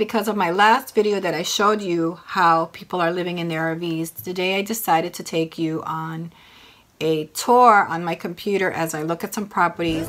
Because of my last video that I showed you how people are living in their RVs, today I decided to take you on a tour on my computer as I look at some properties.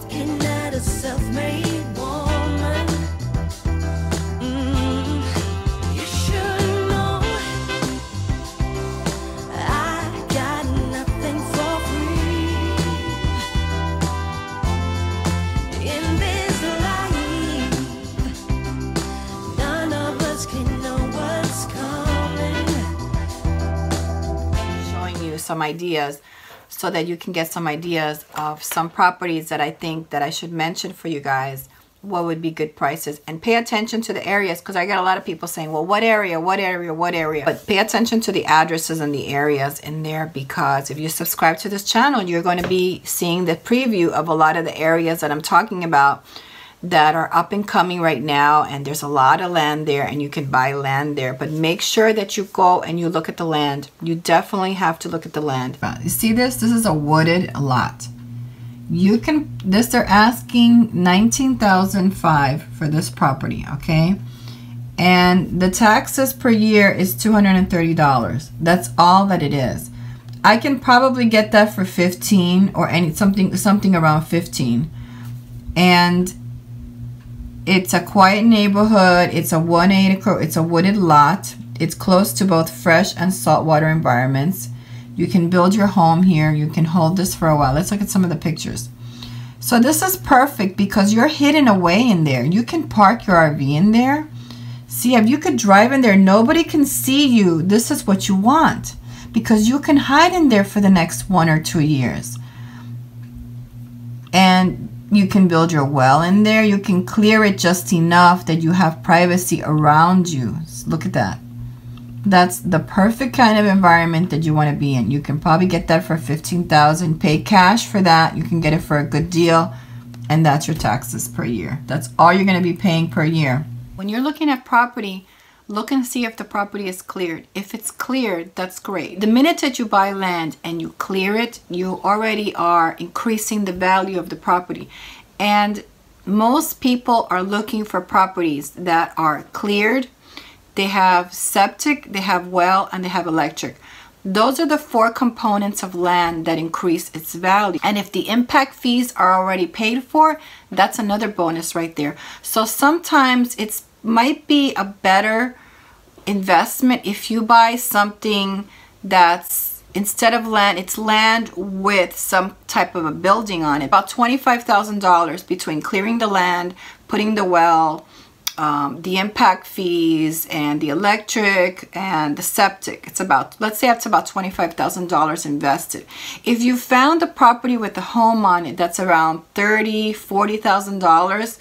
Some ideas so that you can get some ideas of some properties that I think that I should mention for you guys, what would be good prices. And pay attention to the areas, because I get a lot of people saying, well, what area, but pay attention to the addresses and the areas in there, because if you subscribe to this channel, you're going to be seeing the preview of a lot of the areas that I'm talking about that are up and coming right now, and there's a lot of land there and you can buy land there. But make sure that you go and you look at the land. You definitely have to look at the land. You see this? This is a wooded lot. You can this they're asking $19,005 for this property, okay? And the taxes per year is $230. That's all that it is. I can probably get that for 15 or something around 15. And it's a quiet neighborhood. It's a 1 acre, it's a wooded lot. It's close to both fresh and saltwater environments. You can build your home here. You can hold this for a while. Let's look at some of the pictures. So this is perfect because you're hidden away in there. You can park your RV in there. See, if you could drive in there, nobody can see you. This is what you want, because you can hide in there for the next 1 or 2 years. And you can build your well in there. You can clear it just enough that you have privacy around you. Look at that. That's the perfect kind of environment that you want to be in. You can probably get that for $15,000. Pay cash for that. You can get it for a good deal. And that's your taxes per year. That's all you're going to be paying per year. When you're looking at property, look and see if the property is cleared. If it's cleared, that's great. The minute that you buy land and you clear it, you already are increasing the value of the property. And most people are looking for properties that are cleared. They have septic, they have well, and they have electric. Those are the 4 components of land that increase its value. And if the impact fees are already paid for, that's another bonus right there. So sometimes it's might be a better investment if you buy something that's, instead of land, it's land with some type of a building on it. About $25,000 between clearing the land, putting the well, the impact fees and the electric and the septic. It's about, let's say it's about $25,000 invested. If you found a property with a home on it that's around $30,000, $40,000,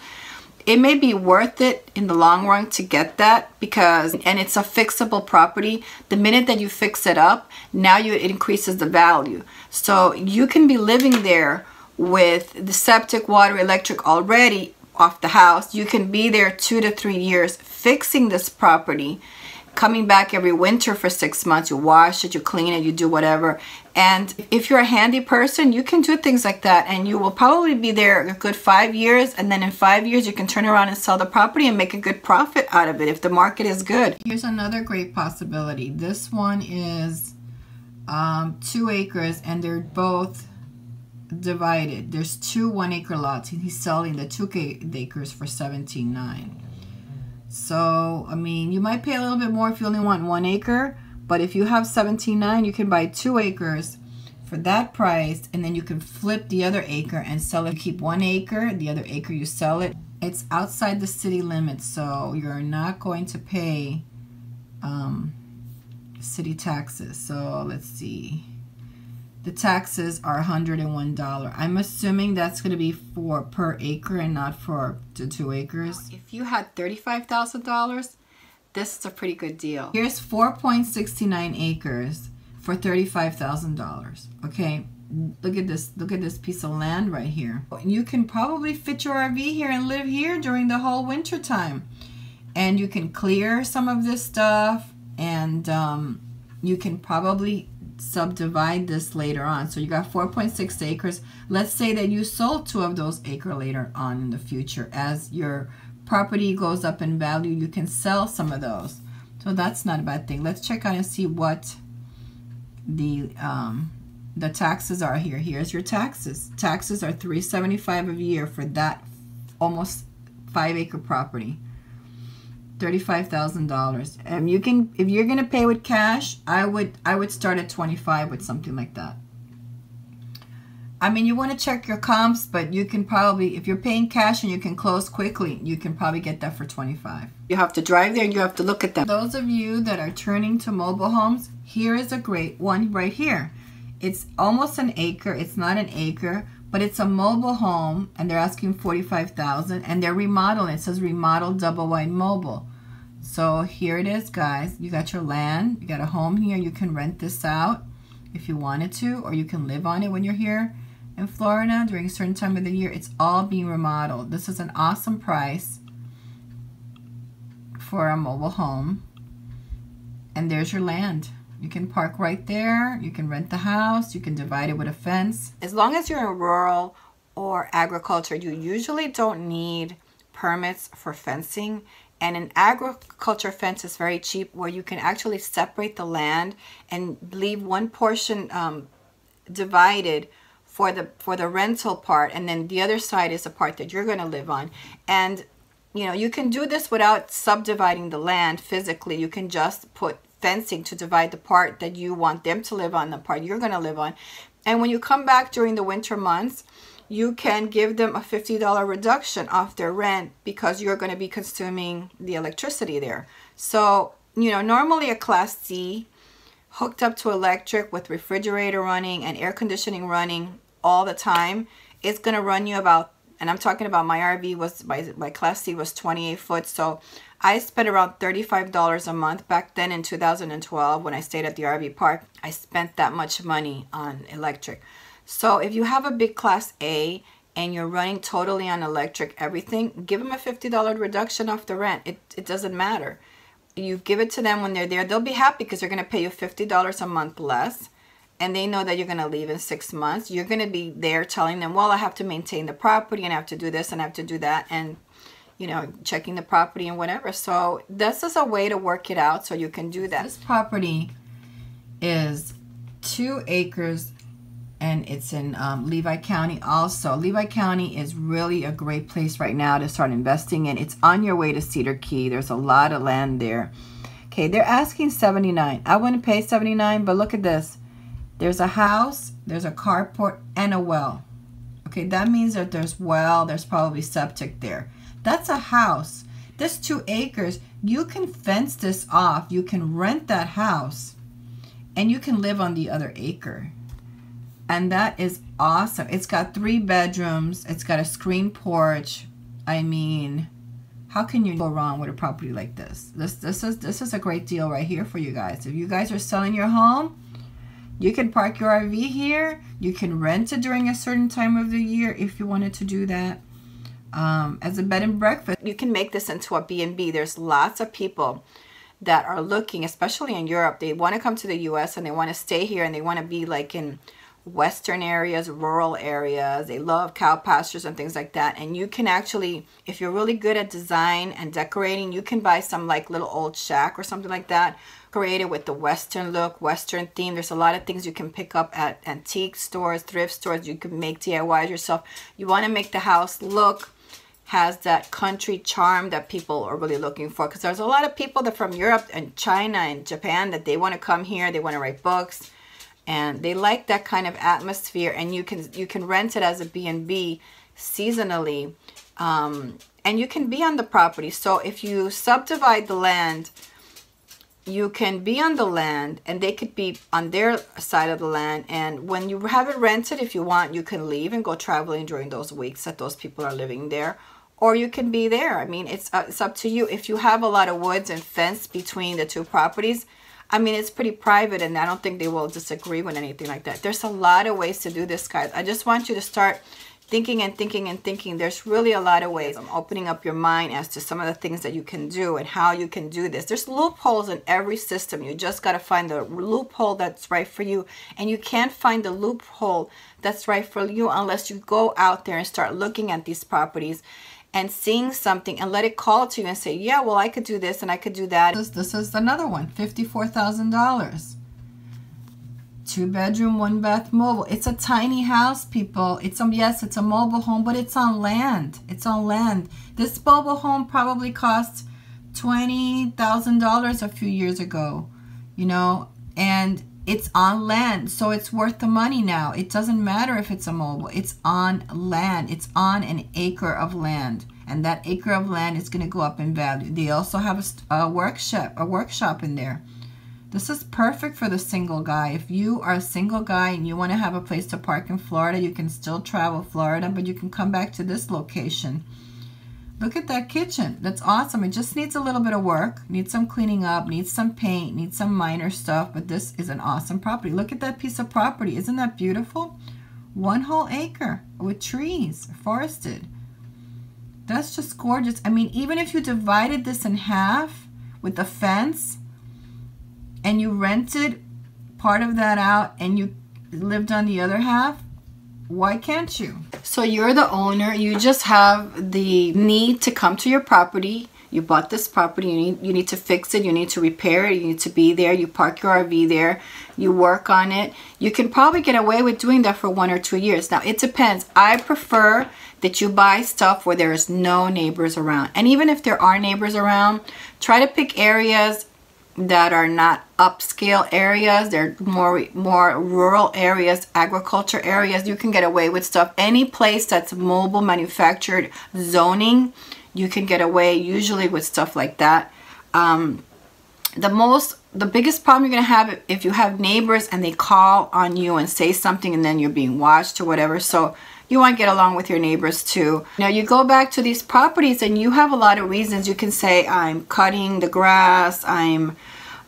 it may be worth it in the long run to get that, because it's a fixable property. The minute that you fix it up, now it increases the value. So you can be living there with the septic, water, electric already off the house. You can be there 2 to 3 years fixing this property, coming back every winter for 6 months. You wash it, you clean it, you do whatever. And if you're a handy person, you can do things like that, and you will probably be there a good 5 years, and then in 5 years you can turn around and sell the property and make a good profit out of it if the market is good. Here's another great possibility. This one is 2 acres, and they're both divided. There's two 1-acre lots, and he's selling the 2 acres for $17,900. So, I mean, you might pay a little bit more if you only want 1 acre, but if you have $17,900, you can buy 2 acres for that price, and then you can flip the other acre and sell it. You keep 1 acre, the other acre you sell it. It's outside the city limits, so you're not going to pay city taxes. So let's see. The taxes are $101. I'm assuming that's going to be for per acre and not for the 2 acres. If you had $35,000, this is a pretty good deal. Here's 4.69 acres for $35,000. Okay, look at this. Look at this piece of land right here. You can probably fit your RV here and live here during the whole winter time, and you can clear some of this stuff, and you can probably subdivide this later on. So you got 4.6 acres. Let's say that you sold 2 of those acres later on in the future as your property goes up in value, you can sell some of those. So that's not a bad thing. Let's check out and see what the taxes are here. Here's your taxes. Taxes are $375 a year for that almost 5-acre property. $35,000. You can, if you're gonna pay with cash, I would start at 25 with something like that. I mean, you want to check your comps, but you can probably, if you're paying cash and you can close quickly, you can probably get that for 25. You have to drive there, you have to look at them. Those of you that are turning to mobile homes, here is a great one right here. It's almost an acre, it's not an acre, but it's a mobile home and they're asking $45,000 and they're remodeling. It says remodel double-wide mobile. So here it is, guys. You got your land, you got a home here, you can rent this out if you wanted to, or you can live on it when you're here. In Florida, during a certain time of the year, it's all being remodeled. This is an awesome price for a mobile home. And there's your land. You can park right there. You can rent the house. You can divide it with a fence. As long as you're in rural or agriculture, you usually don't need permits for fencing. And an agriculture fence is very cheap, where you can actually separate the land and leave one portion divided for the rental part, and then the other side is the part that you're going to live on. And you know, you can do this without subdividing the land physically. You can just put fencing to divide the part that you want them to live on, the part you're going to live on. And when you come back during the winter months, you can give them a $50 reduction off their rent, because you're going to be consuming the electricity there. So, you know, normally a Class C hooked up to electric with refrigerator running and air conditioning running all the time, it's going to run you about, and I'm talking about my RV was, my Class C was 28 foot, so I spent around $35 a month back then in 2012 when I stayed at the RV park. I spent that much money on electric. So if you have a big Class A and you're running totally on electric everything, give them a $50 reduction off the rent. It doesn't matter. You give it to them when they're there. They'll be happy because they're going to pay you $50 a month less. And they know that you're going to leave in 6 months. You're going to be there telling them, well, I have to maintain the property and I have to do this and I have to do that. And, you know, checking the property and whatever. So this is a way to work it out so you can do that. This property is 2 acres and it's in Levy County also. Levy County is really a great place right now to start investing in. It's on your way to Cedar Key. There's a lot of land there. Okay, they're asking $79,000. I wouldn't pay $79,000, but look at this. There's a house, there's a carport, and a well. Okay, that means that there's well, there's probably septic there. That's a house. This 2 acres, you can fence this off. You can rent that house, and you can live on the other acre. And that is awesome. It's got 3 bedrooms. It's got a screened porch. I mean, how can you go wrong with a property like this? This is a great deal right here for you guys. If you guys are selling your home, you can park your RV here. You can rent it during a certain time of the year if you wanted to do that. As a bed and breakfast, you can make this into a B&B. There's lots of people that are looking, especially in Europe. They want to come to the U.S. and they want to stay here, and they want to be like in Western areas, rural areas. They love cow pastures and things like that. And you can actually, if you're really good at design and decorating, you can buy some like little old shack or something like that, created with the Western look, Western theme. There's a lot of things you can pick up at antique stores, thrift stores. You can make DIYs yourself. You want to make the house look, has that country charm that people are really looking for, because there's a lot of people that from Europe and China and Japan that they want to come here. They want to write books, and they like that kind of atmosphere. And you can rent it as a B&B seasonally, and you can be on the property. So if you subdivide the land, you can be on the land, and they could be on their side of the land. And when you have it rented, if you want, you can leave and go traveling during those weeks that those people are living there, or you can be there. I mean, it's up to you. If you have a lot of woods and fence between the 2 properties, I mean, it's pretty private, and I don't think they will disagree with anything like that. There's a lot of ways to do this, guys. I just want you to start thinking and thinking and thinking. There's really a lot of ways. I'm opening up your mind as to some of the things that you can do and how you can do this. There's loopholes in every system. You just got to find the loophole that's right for you. And you can't find the loophole that's right for you unless you go out there and start looking at these properties and seeing something and let it call to you and say, yeah, well, I could do this and I could do that. This is another one, $54,000. 2-bedroom, 1-bath mobile. It's a tiny house, people. Yes, it's a mobile home, but it's on land. It's on land. This mobile home probably cost $20,000 a few years ago, you know, and it's on land, so it's worth the money now. It doesn't matter if it's a mobile. It's on land. It's on an acre of land, and that acre of land is going to go up in value. They also have a workshop in there. This is perfect for the single guy. If you are a single guy and you want to have a place to park in Florida, you can still travel Florida, but you can come back to this location. Look at that kitchen. That's awesome. It just needs a little bit of work. Needs some cleaning up, needs some paint, needs some minor stuff, but this is an awesome property. Look at that piece of property. Isn't that beautiful? 1 whole acre with trees, forested. That's just gorgeous. I mean, even if you divided this in half with the fence, and you rented part of that out and you lived on the other half, why can't you? So you're the owner, you just have the need to come to your property. You bought this property, you need to fix it, you need to repair it, you need to be there, you park your RV there, you work on it. You can probably get away with doing that for 1 or 2 years. Now, it depends. I prefer that you buy stuff where there is no neighbors around. And even if there are neighbors around, try to pick areas that are not upscale areas. They're more rural areas, agriculture areas. You can get away with stuff. Any place that's mobile manufactured zoning, you can get away usually with stuff like that. The biggest problem you're gonna have if you have neighbors and they call on you and say something and then you're being watched or whatever. So you want to get along with your neighbors too. Now you go back to these properties and you have a lot of reasons. You can say, I'm cutting the grass, I'm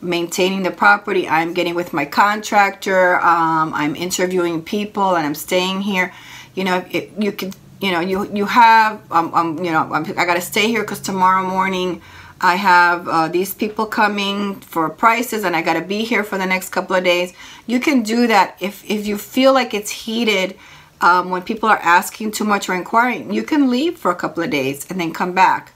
maintaining the property, I'm getting with my contractor, I'm interviewing people and I'm staying here. You know, I gotta stay here because tomorrow morning I have these people coming for prices and I gotta be here for the next couple of days. You can do that if you feel like it's heated. When people are asking too much or inquiring, you can leave for a couple of days and then come back.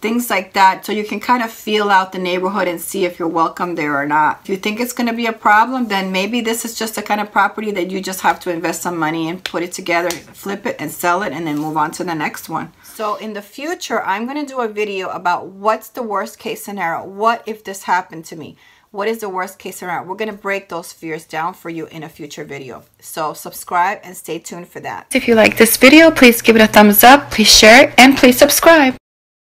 Things like that. So you can kind of feel out the neighborhood and see if you're welcome there or not. If you think it's going to be a problem, then maybe this is just the kind of property that you just have to invest some money in, put it together, flip it and sell it, and then move on to the next one. So in the future, I'm going to do a video about what's the worst case scenario. What if this happened to me? What is the worst case scenario? We're going to break those fears down for you in a future video. So subscribe and stay tuned for that. If you like this video, please give it a thumbs up, please share it, and please subscribe.